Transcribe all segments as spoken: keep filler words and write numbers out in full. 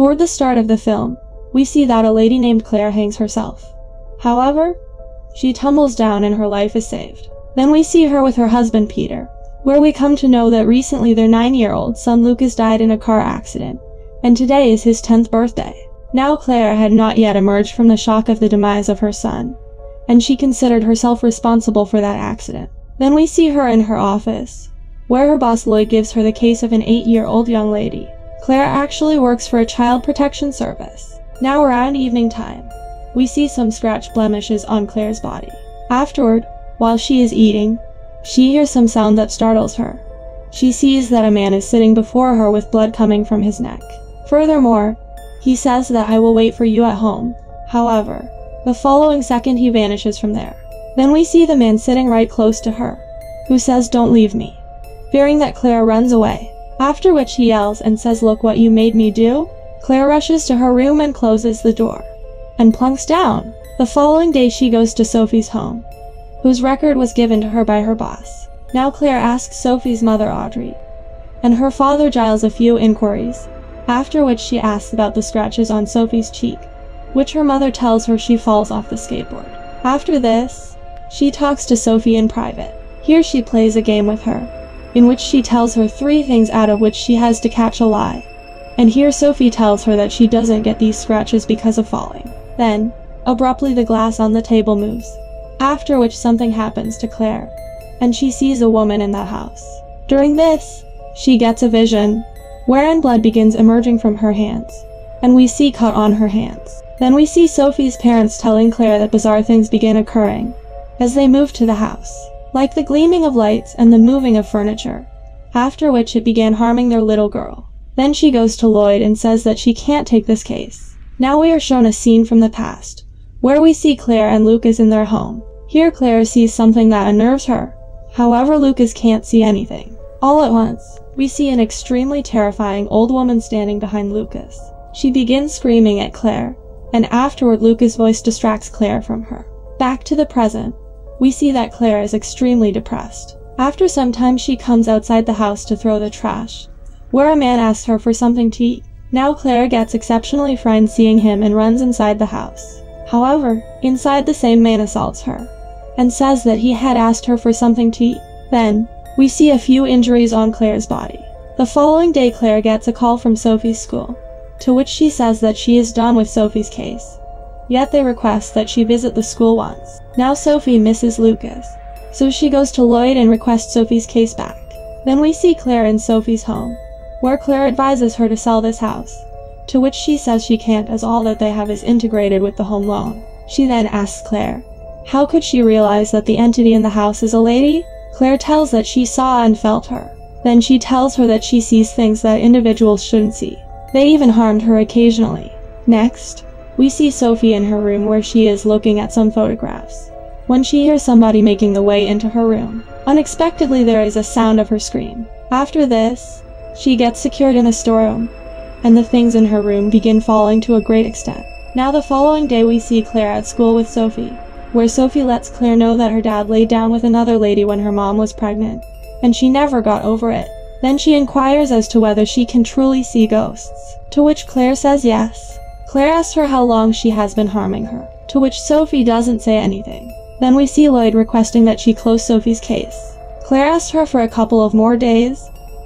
Toward the start of the film, we see that a lady named Claire hangs herself. However, she tumbles down and her life is saved. Then we see her with her husband Peter, where we come to know that recently their nine-year-old son Lucas died in a car accident, and today is his tenth birthday. Now Claire had not yet emerged from the shock of the demise of her son, and she considered herself responsible for that accident. Then we see her in her office, where her boss Lloyd gives her the case of an eight-year-old young lady. Claire actually works for a child protection service. Now around evening time, we see some scratch blemishes on Claire's body. Afterward, while she is eating, she hears some sound that startles her. She sees that a man is sitting before her with blood coming from his neck. Furthermore, he says that "I will wait for you at home." However, the following second he vanishes from there. Then we see the man sitting right close to her, who says, "Don't leave me," fearing that Claire runs away, after which he yells and says, "Look what you made me do." Claire rushes to her room and closes the door, and plunks down. The following day she goes to Sophie's home, whose record was given to her by her boss. Now Claire asks Sophie's mother Audrey and her father Giles a few inquiries, after which she asks about the scratches on Sophie's cheek, which her mother tells her she falls off the skateboard. After this, she talks to Sophie in private. Here she plays a game with her, in which she tells her three things out of which she has to catch a lie, and here Sophie tells her that she doesn't get these scratches because of falling. Then, abruptly the glass on the table moves, after which something happens to Claire, and she sees a woman in the house. During this, she gets a vision, wherein blood begins emerging from her hands, and we see cut on her hands. Then we see Sophie's parents telling Claire that bizarre things begin occurring as they move to the house, like the gleaming of lights and the moving of furniture, after which it began harming their little girl. Then she goes to Lloyd and says that she can't take this case. Now we are shown a scene from the past, where we see Claire and Lucas in their home. Here Claire sees something that unnerves her, however Lucas can't see anything. All at once, we see an extremely terrifying old woman standing behind Lucas. She begins screaming at Claire, and afterward Lucas' voice distracts Claire from her. Back to the present, we see that Claire is extremely depressed. After some time she comes outside the house to throw the trash, where a man asks her for something to eat. Now Claire gets exceptionally frightened seeing him and runs inside the house. However, inside the same man assaults her, and says that he had asked her for something to eat. Then, we see a few injuries on Claire's body. The following day Claire gets a call from Sophie's school, to which she says that she is done with Sophie's case, yet they request that she visit the school once. Now Sophie misses Lucas, so she goes to Lloyd and requests Sophie's case back. Then we see Claire in Sophie's home, where Claire advises her to sell this house, to which she says she can't as all that they have is integrated with the home loan. She then asks Claire, how could she realize that the entity in the house is a lady? Claire tells that she saw and felt her. Then she tells her that she sees things that individuals shouldn't see. They even harmed her occasionally. Next, we see Sophie in her room where she is looking at some photographs, when she hears somebody making the way into her room. Unexpectedly there is a sound of her scream. After this, she gets secured in a storeroom, and the things in her room begin falling to a great extent. Now the following day we see Claire at school with Sophie, where Sophie lets Claire know that her dad lay down with another lady when her mom was pregnant, and she never got over it. Then she inquires as to whether she can truly see ghosts, to which Claire says yes. Claire asks her how long she has been harming her, to which Sophie doesn't say anything. Then we see Lloyd requesting that she close Sophie's case. Claire asks her for a couple of more days,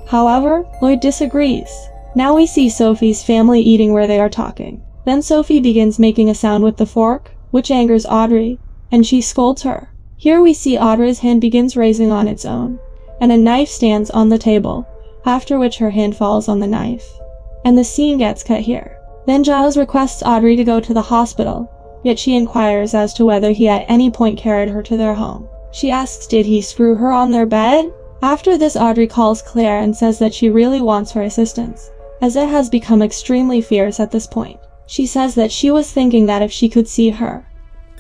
however, Lloyd disagrees. Now we see Sophie's family eating where they are talking. Then Sophie begins making a sound with the fork, which angers Audrey, and she scolds her. Here we see Audrey's hand begins raising on its own, and a knife stands on the table, after which her hand falls on the knife, and the scene gets cut here. Then Giles requests Audrey to go to the hospital, yet she inquires as to whether he at any point carried her to their home. She asks, did he screw her on their bed? After this, Audrey calls Claire and says that she really wants her assistance, as it has become extremely fierce at this point. She says that she was thinking that if she could see her,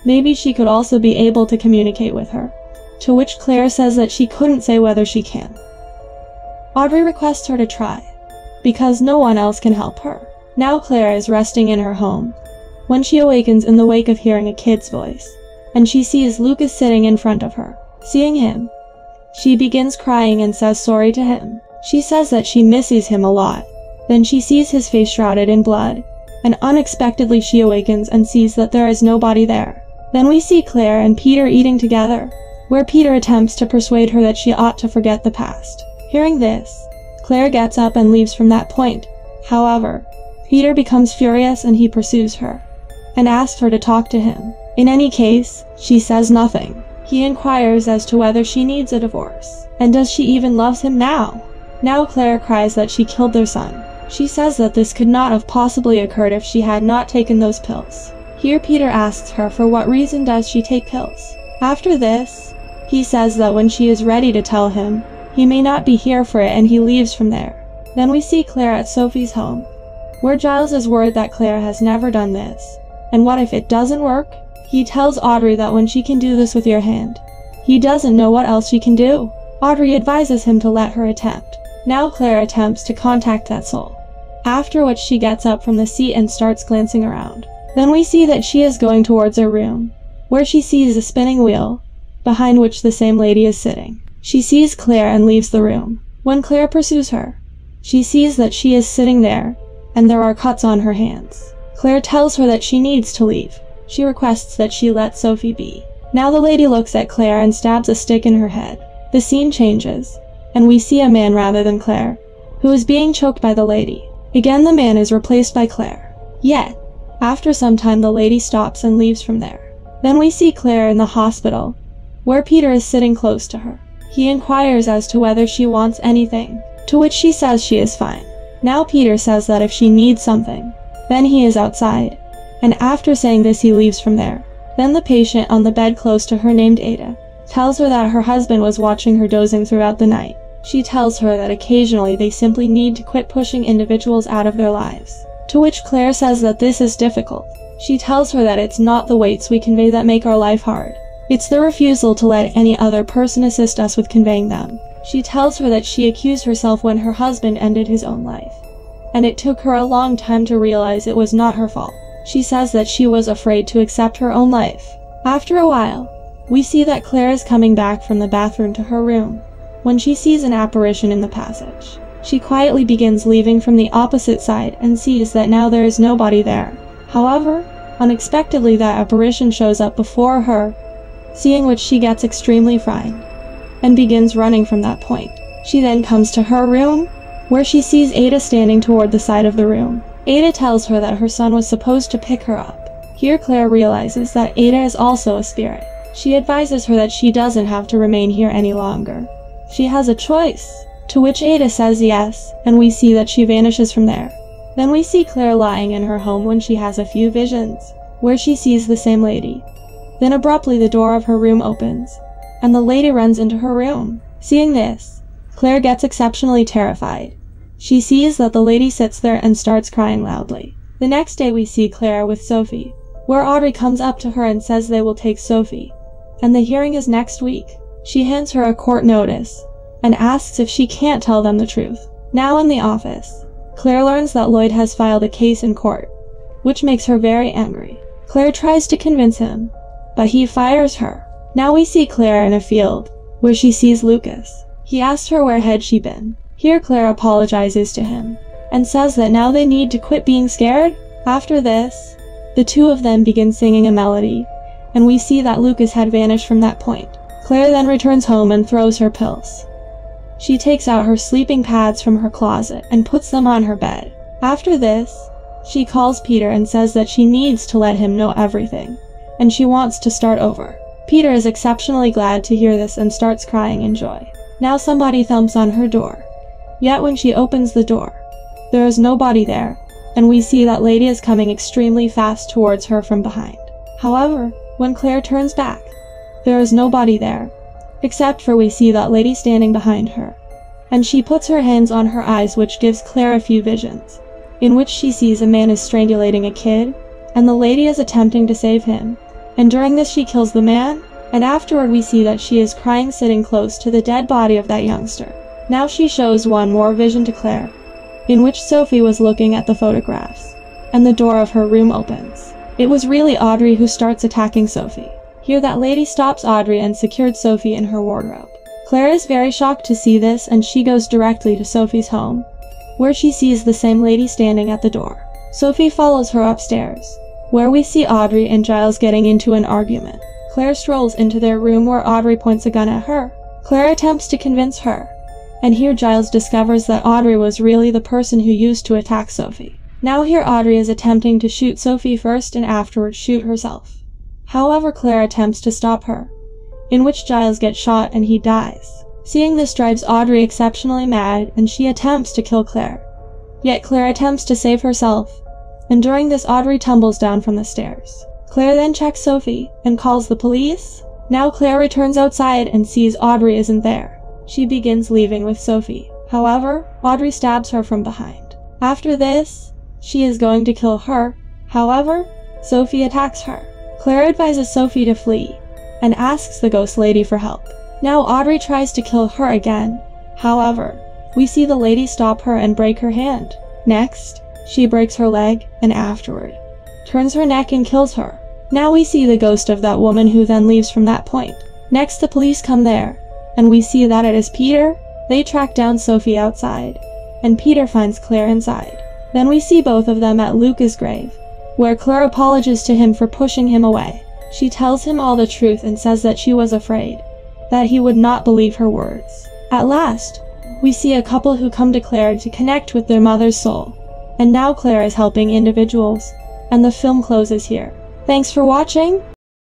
maybe she could also be able to communicate with her, to which Claire says that she couldn't say whether she can. Audrey requests her to try, because no one else can help her. Now Claire is resting in her home, when she awakens in the wake of hearing a kid's voice, and she sees Lucas sitting in front of her. Seeing him, she begins crying and says sorry to him. She says that she misses him a lot, Then she sees his face shrouded in blood, and unexpectedly she awakens and sees that there is nobody there. Then we see Claire and Peter eating together, where Peter attempts to persuade her that she ought to forget the past. Hearing this, Claire gets up and leaves from that point. However, Peter becomes furious and he pursues her, and asks her to talk to him. In any case, she says nothing. He inquires as to whether she needs a divorce, and does she even love him now? Now Claire cries that she killed their son. She says that this could not have possibly occurred if she had not taken those pills. Here Peter asks her for what reason does she take pills. After this, he says that when she is ready to tell him, he may not be here for it, and he leaves from there. Then we see Claire at Sophie's home, where Giles is worried that Claire has never done this, and what if it doesn't work? He tells Audrey that when she can do this with your hand, he doesn't know what else she can do. Audrey advises him to let her attempt. Now Claire attempts to contact that soul, after which she gets up from the seat and starts glancing around. Then we see that she is going towards her room, where she sees a spinning wheel, behind which the same lady is sitting. She sees Claire and leaves the room. When Claire pursues her, she sees that she is sitting there, and there are cuts on her hands. Claire tells her that she needs to leave. She requests that she let Sophie be. Now the lady looks at Claire and stabs a stick in her head. The scene changes, and we see a man rather than Claire, who is being choked by the lady. Again the man is replaced by Claire. Yet, after some time the lady stops and leaves from there. Then we see Claire in the hospital, where Peter is sitting close to her. He inquires as to whether she wants anything, to which she says she is fine. Now Peter says that if she needs something, then he is outside, and after saying this he leaves from there. Then the patient on the bed close to her, named Ada, tells her that her husband was watching her dozing throughout the night. She tells her that occasionally they simply need to quit pushing individuals out of their lives, to which Claire says that this is difficult. She tells her that it's not the weights we convey that make our life hard. It's the refusal to let any other person assist us with conveying them. She tells her that she accused herself when her husband ended his own life, and it took her a long time to realize it was not her fault. She says that she was afraid to accept her own life. After a while, we see that Claire is coming back from the bathroom to her room, when she sees an apparition in the passage. She quietly begins leaving from the opposite side and sees that now there is nobody there. However, unexpectedly that apparition shows up before her, seeing which she gets extremely frightened, and begins running from that point. She then comes to her room, where she sees Ada standing toward the side of the room. Ada tells her that her son was supposed to pick her up. Here Claire realizes that Ada is also a spirit. She advises her that she doesn't have to remain here any longer. She has a choice, to which Ada says yes, and we see that she vanishes from there. Then we see Claire lying in her home when she has a few visions, where she sees the same lady. Then abruptly the door of her room opens, and the lady runs into her room. Seeing this, Claire gets exceptionally terrified. She sees that the lady sits there and starts crying loudly. The next day we see Claire with Sophie, where Audrey comes up to her and says they will take Sophie, and the hearing is next week. She hands her a court notice, and asks if she can't tell them the truth. Now in the office, Claire learns that Lloyd has filed a case in court, which makes her very angry. Claire tries to convince him, but he fires her. Now we see Claire in a field, where she sees Lucas. He asks her where had she been. Here Claire apologizes to him, and says that now they need to quit being scared. After this, the two of them begin singing a melody, and we see that Lucas had vanished from that point. Claire then returns home and throws her pills. She takes out her sleeping pads from her closet and puts them on her bed. After this, she calls Peter and says that she needs to let him know everything, and she wants to start over. Peter is exceptionally glad to hear this and starts crying in joy. Now somebody thumps on her door. Yet when she opens the door, there is nobody there, and we see that lady is coming extremely fast towards her from behind. However, when Claire turns back, there is nobody there, except for we see that lady standing behind her, and she puts her hands on her eyes, which gives Claire a few visions, in which she sees a man is strangulating a kid, and the lady is attempting to save him, and during this she kills the man, and afterward we see that she is crying sitting close to the dead body of that youngster. Now she shows one more vision to Claire, in which Sophie was looking at the photographs, and the door of her room opens. It was really Audrey who starts attacking Sophie. Here that lady stops Audrey and secured Sophie in her wardrobe. Claire is very shocked to see this, and she goes directly to Sophie's home, where she sees the same lady standing at the door. Sophie follows her upstairs, where we see Audrey and Giles getting into an argument. Claire strolls into their room where Audrey points a gun at her. Claire attempts to convince her, and here Giles discovers that Audrey was really the person who used to attack Sophie. Now here Audrey is attempting to shoot Sophie first and afterwards shoot herself. However, Claire attempts to stop her, in which Giles gets shot and he dies. Seeing this drives Audrey exceptionally mad, and she attempts to kill Claire. Yet Claire attempts to save herself, and during this Audrey tumbles down from the stairs. Claire then checks Sophie and calls the police. Now Claire returns outside and sees Audrey isn't there. She begins leaving with Sophie. However, Audrey stabs her from behind. After this, she is going to kill her. However, Sophie attacks her. Claire advises Sophie to flee and asks the ghost lady for help. Now Audrey tries to kill her again. However, we see the lady stop her and break her hand. Next, she breaks her leg and afterward turns her neck and kills her. Now we see the ghost of that woman who then leaves from that point. Next, the police come there, and we see that it is Peter. They track down Sophie outside, and Peter finds Claire inside. Then we see both of them at Lucas' grave, where Claire apologizes to him for pushing him away. She tells him all the truth and says that she was afraid, that he would not believe her words. At last, we see a couple who come to Claire to connect with their mother's soul, and now Claire is helping individuals, and the film closes here. Thanks for watching!